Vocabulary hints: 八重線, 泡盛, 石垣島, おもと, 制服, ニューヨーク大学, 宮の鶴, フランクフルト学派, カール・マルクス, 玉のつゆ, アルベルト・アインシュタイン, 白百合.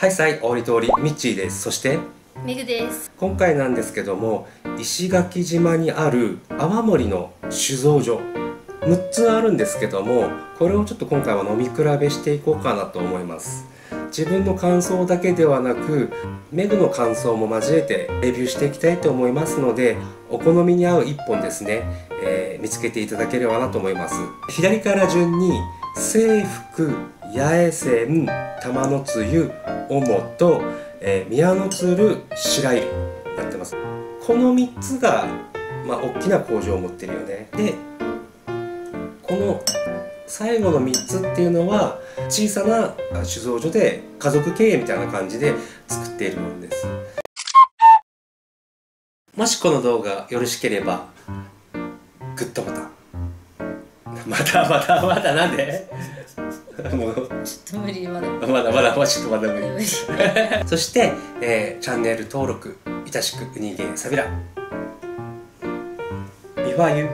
はい、さい、おりとおり、みっちーです。そして、めぐです。今回なんですけども、石垣島にある泡盛の酒造所、6つあるんですけども、これをちょっと今回は飲み比べしていこうかなと思います。自分の感想だけではなく、めぐの感想も交えてレビューしていきたいと思いますので、お好みに合う1本ですね、見つけていただければなと思います。左から順に、制服、八重線、玉のつゆ、おもと、宮の鶴、白百合なってます。この3つが、大きな工場を持ってるよね。で、この最後の3つっていうのは小さな酒造所で家族経営みたいな感じで作っているものです。もしこの動画よろしければグッドボタン。またなんでもうちょっと無理。まだちょっとまだ無理。そして、チャンネル登録いたしくうにげさびらビファユ